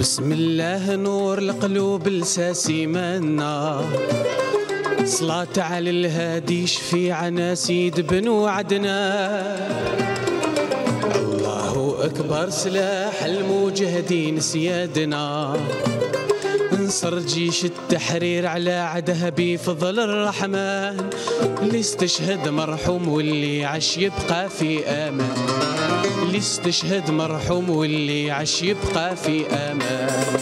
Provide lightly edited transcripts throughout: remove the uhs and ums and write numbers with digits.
بسم الله نور القلوب لساسي منا صلاة على الهادي شفيعنا سيد بن وعدنا. الله أكبر سلاح المجاهدين سيادنا، انصر جيش التحرير على عدها بفضل الرحمن، اللي استشهد مرحوم واللي عش يبقى في أمان، اللي استشهد مرحوم واللي عش يبقى في أمان.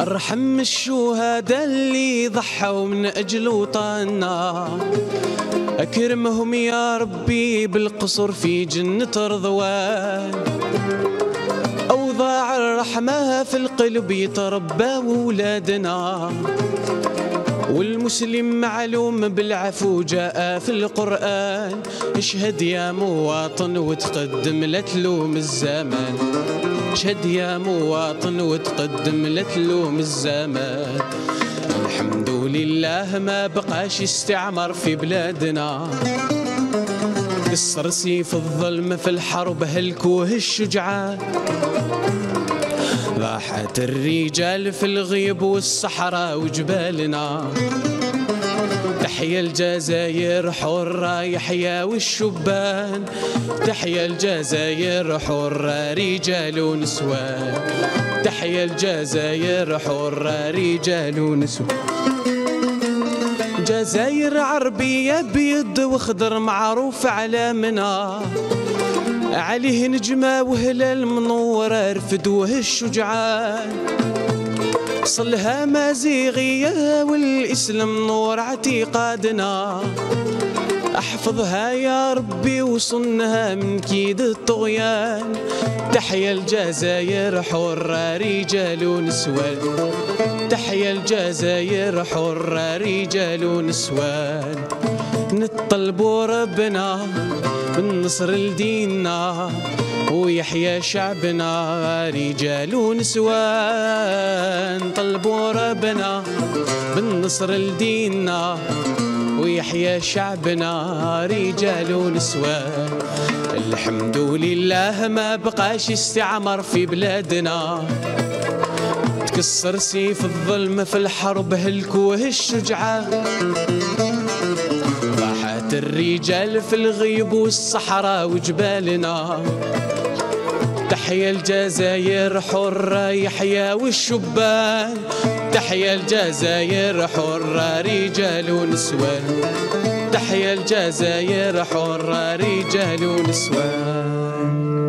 ارحم الشهداء اللي ضحوا من أجل وطننا، أكرمهم يا ربي بالقصر في جنة رضوان، أوضاع الرحمة في القلب يتربى ولادنا، والمسلم معلوم بالعفو جاء في القرآن، اشهد يا مواطن وتقدم لتلوم الزمان، اشهد يا مواطن وتقدم لتلوم الزمان. الحمد لله ما بقاش استعمر في بلادنا، كسر سيف الظلم في الحرب هلكوه الشجعان، ضاحت الرجال في الغيب والصحراء وجبالنا، تحيا الجزائر حرة يحيا والشبان، تحيا الجزائر حرة رجال ونسوان، تحيا الجزائر حرة رجال ونسوان. جزائر عربية بيض وخضر معروف علامنا، عليه نجمة وهلال منورة رفدوه الشجعان، صلها مازيغية والإسلام نور اعتقادنا، احفظها يا ربي وصنها من كيد الطغيان، تحيا الجزائر حرة رجال ونسوان، تحيا الجزائر حرة رجال ونسوان. نطلبو ربنا بالنصر لديننا ويحيا شعبنا رجال ونسوان، طلبوا ربنا بالنصر لديننا ويحيا شعبنا رجال ونسوان. الحمد لله ما بقاش استعمر في بلادنا، تكسر سيف الظلم في الحرب هلكوه الشجعان، ضاحت الرجال في الغيب والصحراء وجبالنا، تحيا الجزائر حرة يحيا والشبان، تحيا الجزائر حرة رجال ونسوان، تحيا الجزائر حرة رجال ونسوان.